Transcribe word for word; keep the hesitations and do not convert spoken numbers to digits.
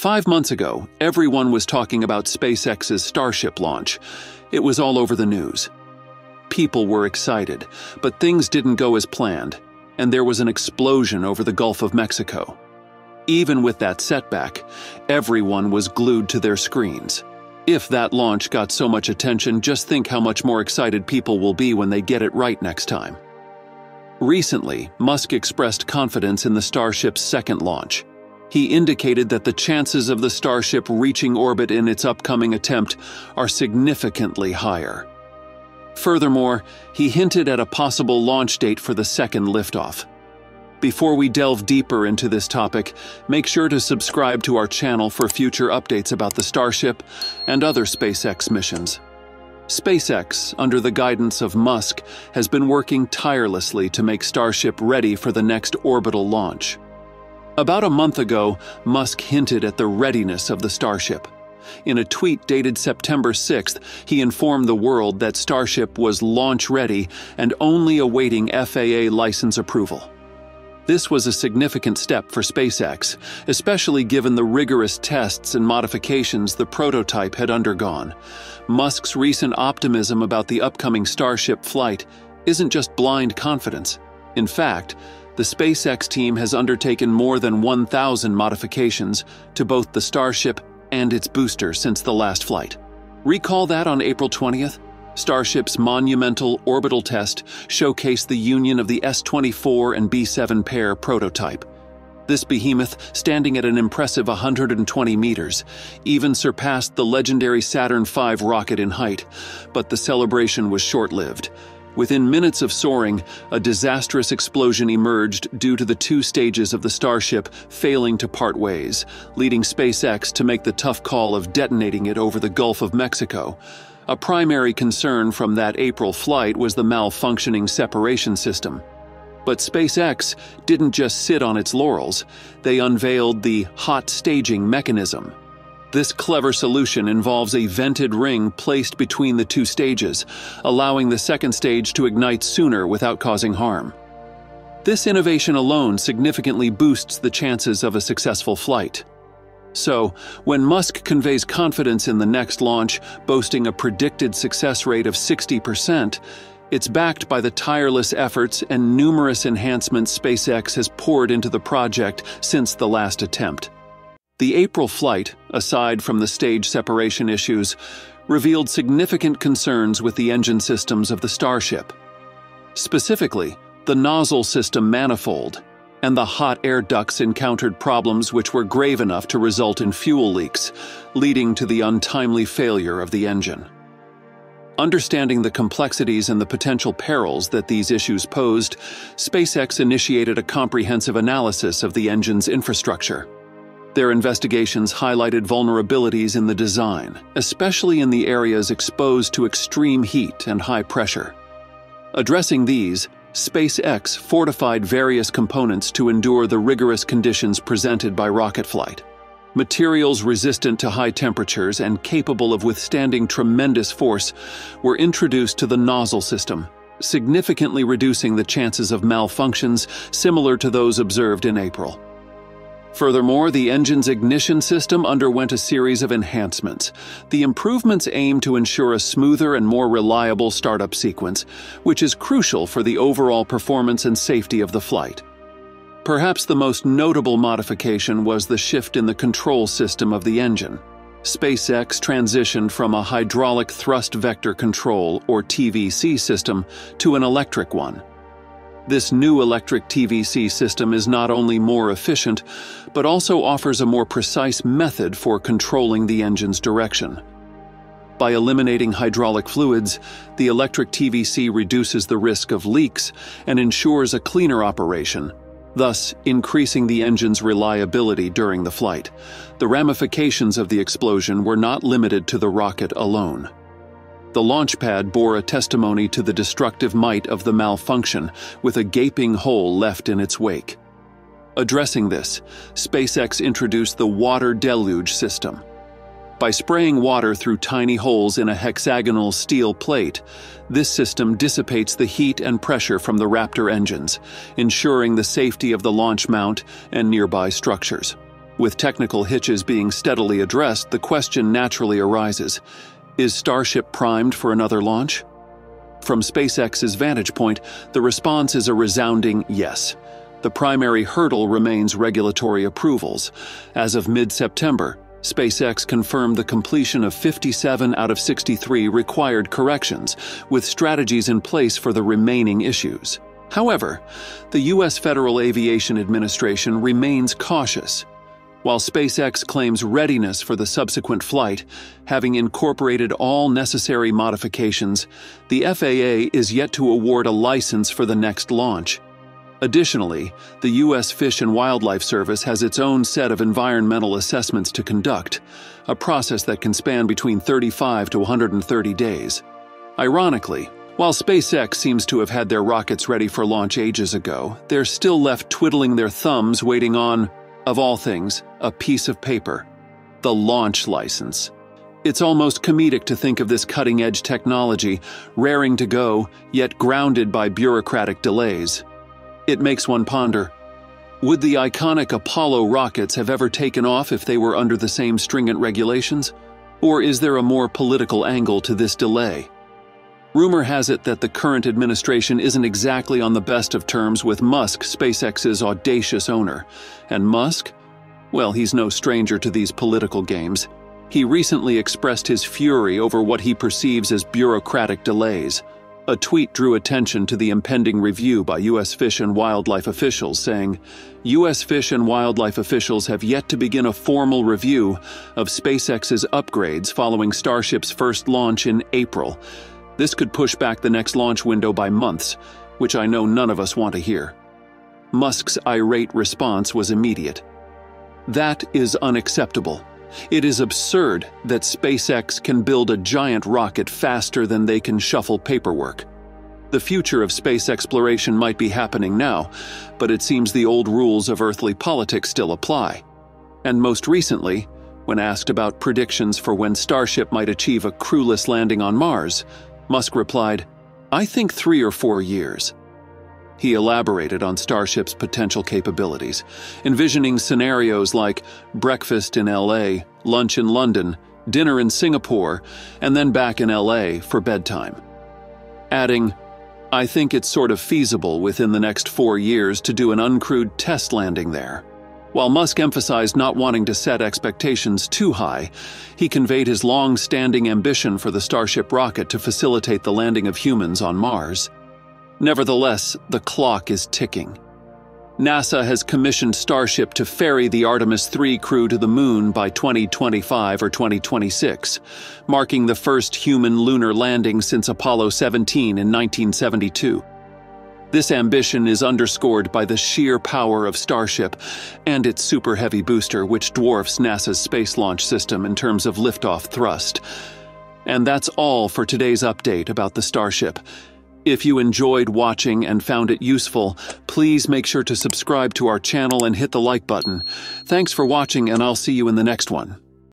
Five months ago, everyone was talking about SpaceX's Starship launch. It was all over the news. People were excited, but things didn't go as planned, and there was an explosion over the Gulf of Mexico. Even with that setback, everyone was glued to their screens. If that launch got so much attention, just think how much more excited people will be when they get it right next time. Recently, Musk expressed confidence in the Starship's second launch. He indicated that the chances of the Starship reaching orbit in its upcoming attempt are significantly higher. Furthermore, he hinted at a possible launch date for the second liftoff. Before we delve deeper into this topic, make sure to subscribe to our channel for future updates about the Starship and other SpaceX missions. SpaceX, under the guidance of Musk, has been working tirelessly to make Starship ready for the next orbital launch. About a month ago, Musk hinted at the readiness of the Starship. In a tweet dated September sixth, he informed the world that Starship was launch ready and only awaiting F A A license approval. This was a significant step for SpaceX, especially given the rigorous tests and modifications the prototype had undergone. Musk's recent optimism about the upcoming Starship flight isn't just blind confidence. In fact, the SpaceX team has undertaken more than one thousand modifications to both the Starship and its booster since the last flight. Recall that on April twentieth, Starship's monumental orbital test showcased the union of the S twenty-four and B seven pair prototype. This behemoth, standing at an impressive one hundred twenty meters, even surpassed the legendary Saturn five rocket in height, but the celebration was short-lived. Within minutes of soaring, a disastrous explosion emerged due to the two stages of the Starship failing to part ways, leading SpaceX to make the tough call of detonating it over the Gulf of Mexico. A primary concern from that April flight was the malfunctioning separation system. But SpaceX didn't just sit on its laurels. They unveiled the hot staging mechanism. This clever solution involves a vented ring placed between the two stages, allowing the second stage to ignite sooner without causing harm. This innovation alone significantly boosts the chances of a successful flight. So, when Musk conveys confidence in the next launch, boasting a predicted success rate of sixty percent, it's backed by the tireless efforts and numerous enhancements SpaceX has poured into the project since the last attempt. The April flight, aside from the stage separation issues, revealed significant concerns with the engine systems of the Starship. Specifically, the nozzle system manifold and the hot air ducts encountered problems which were grave enough to result in fuel leaks, leading to the untimely failure of the engine. Understanding the complexities and the potential perils that these issues posed, SpaceX initiated a comprehensive analysis of the engine's infrastructure. Their investigations highlighted vulnerabilities in the design, especially in the areas exposed to extreme heat and high pressure. Addressing these, SpaceX fortified various components to endure the rigorous conditions presented by rocket flight. Materials resistant to high temperatures and capable of withstanding tremendous force were introduced to the nozzle system, significantly reducing the chances of malfunctions similar to those observed in April. Furthermore, the engine's ignition system underwent a series of enhancements. The improvements aim to ensure a smoother and more reliable startup sequence, which is crucial for the overall performance and safety of the flight. Perhaps the most notable modification was the shift in the control system of the engine. SpaceX transitioned from a hydraulic thrust vector control, or T V C, system to an electric one. This new electric T V C system is not only more efficient, but also offers a more precise method for controlling the engine's direction. By eliminating hydraulic fluids, the electric T V C reduces the risk of leaks and ensures a cleaner operation, thus increasing the engine's reliability during the flight. The ramifications of the explosion were not limited to the rocket alone. The launch pad bore a testimony to the destructive might of the malfunction, with a gaping hole left in its wake. Addressing this, SpaceX introduced the water deluge system. By spraying water through tiny holes in a hexagonal steel plate, this system dissipates the heat and pressure from the Raptor engines, ensuring the safety of the launch mount and nearby structures. With technical hitches being steadily addressed, the question naturally arises, is Starship primed for another launch? From SpaceX's vantage point, the response is a resounding yes. The primary hurdle remains regulatory approvals. As of mid-September, SpaceX confirmed the completion of fifty-seven out of sixty-three required corrections, with strategies in place for the remaining issues. However, the U S Federal Aviation Administration remains cautious. While SpaceX claims readiness for the subsequent flight, having incorporated all necessary modifications, the F A A is yet to award a license for the next launch. Additionally, the U S Fish and Wildlife Service has its own set of environmental assessments to conduct, a process that can span between thirty-five to one hundred thirty days. Ironically, while SpaceX seems to have had their rockets ready for launch ages ago, they're still left twiddling their thumbs waiting on, of all things, a piece of paper: the launch license. It's almost comedic to think of this cutting-edge technology, raring to go, yet grounded by bureaucratic delays. It makes one ponder, would the iconic Apollo rockets have ever taken off if they were under the same stringent regulations? Or is there a more political angle to this delay? Rumor has it that the current administration isn't exactly on the best of terms with Musk, SpaceX's audacious owner. And Musk? Well, he's no stranger to these political games. He recently expressed his fury over what he perceives as bureaucratic delays. A tweet drew attention to the impending review by U S Fish and Wildlife officials, saying, U S Fish and Wildlife officials have yet to begin a formal review of SpaceX's upgrades following Starship's first launch in April. This could push back the next launch window by months, which I know none of us want to hear. Musk's irate response was immediate. That is unacceptable. It is absurd that SpaceX can build a giant rocket faster than they can shuffle paperwork. The future of space exploration might be happening now, but it seems the old rules of earthly politics still apply. And most recently, when asked about predictions for when Starship might achieve a crewless landing on Mars, Musk replied, "I think three or four years." He elaborated on Starship's potential capabilities, envisioning scenarios like breakfast in L A, lunch in London, dinner in Singapore, and then back in L A for bedtime. Adding, "I think it's sort of feasible within the next four years to do an uncrewed test landing there." While Musk emphasized not wanting to set expectations too high, he conveyed his long-standing ambition for the Starship rocket to facilitate the landing of humans on Mars. Nevertheless, the clock is ticking. NASA has commissioned Starship to ferry the Artemis three crew to the moon by twenty twenty-five or twenty twenty-six, marking the first human lunar landing since Apollo seventeen in nineteen seventy-two. This ambition is underscored by the sheer power of Starship and its Super Heavy booster, which dwarfs NASA's Space Launch System in terms of liftoff thrust. And that's all for today's update about the Starship. If you enjoyed watching and found it useful, please make sure to subscribe to our channel and hit the like button. Thanks for watching, and I'll see you in the next one.